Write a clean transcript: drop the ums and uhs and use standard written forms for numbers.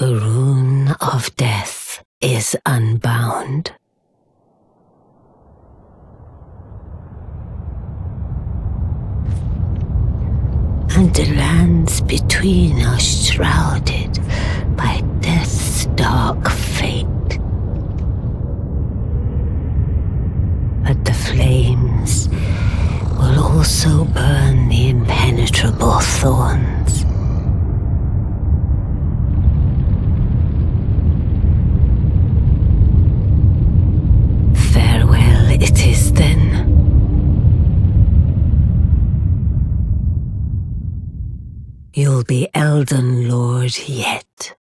The rune of death is unbound. And the lands between are shrouded by death's dark fate. But the flames will also burn the impenetrable thorns. Farewell it is then. You'll be Elden Lord yet.